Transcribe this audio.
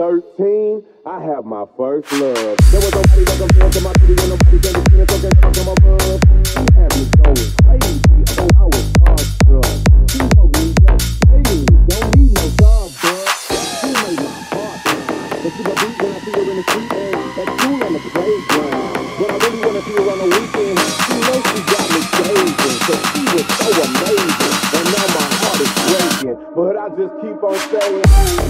13, I have my first love. There was nobody that compared to my beauty, and nobody gave me feelings, so they never come above. She had me going crazy, oh, I was starstruck. She woke me up, baby, don't need no dog, bud. She made my heart beat, and she got beat when I see her in the street, and at school on the playground. When I really wanna see her on the weekend, she knows she got me gazing, so she was so amazing, and now my heart is breaking, but I just keep on saying.